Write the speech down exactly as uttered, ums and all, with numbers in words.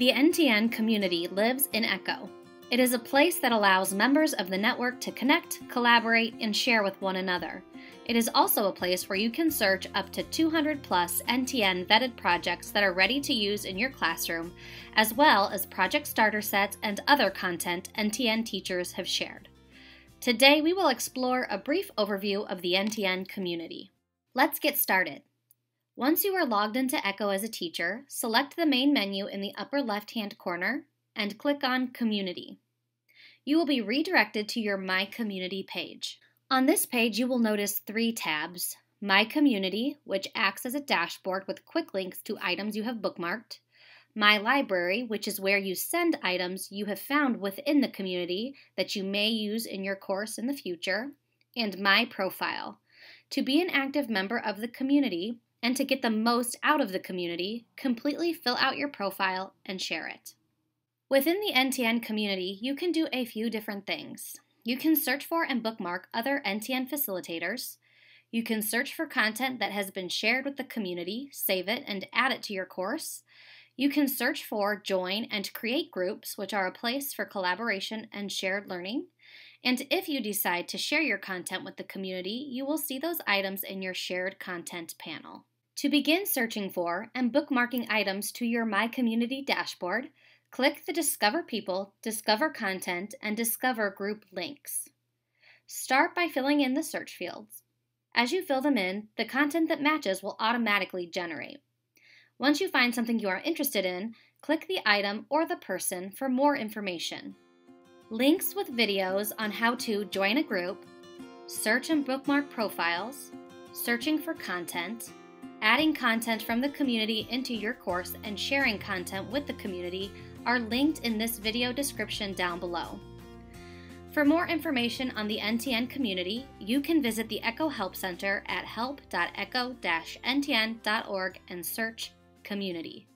The N T N community lives in Echo. It is a place that allows members of the network to connect, collaborate, and share with one another. It is also a place where you can search up to two hundred plus N T N vetted projects that are ready to use in your classroom, as well as project starter sets and other content N T N teachers have shared. Today, we will explore a brief overview of the N T N community. Let's get started. Once you are logged into Echo as a teacher, select the main menu in the upper left-hand corner and click on Community. You will be redirected to your My Community page. On this page, you will notice three tabs: My Community, which acts as a dashboard with quick links to items you have bookmarked; My Library, which is where you send items you have found within the community that you may use in your course in the future; and My Profile. To be an active member of the community and to get the most out of the community, completely fill out your profile and share it. Within the N T N community, you can do a few different things. You can search for and bookmark other N T N facilitators. You can search for content that has been shared with the community, save it, and add it to your course. You can search for, join, and create groups, which are a place for collaboration and shared learning. And if you decide to share your content with the community, you will see those items in your shared content panel. To begin searching for and bookmarking items to your My Community dashboard, click the Discover People, Discover Content, and Discover Group links. Start by filling in the search fields. As you fill them in, the content that matches will automatically generate. Once you find something you are interested in, click the item or the person for more information. Links with videos on how to join a group, search and bookmark profiles, searching for content, adding content from the community into your course, and sharing content with the community are linked in this video description down below. For more information on the N T N community, you can visit the Echo Help Center at help dot echo dash n t n dot org and search Community.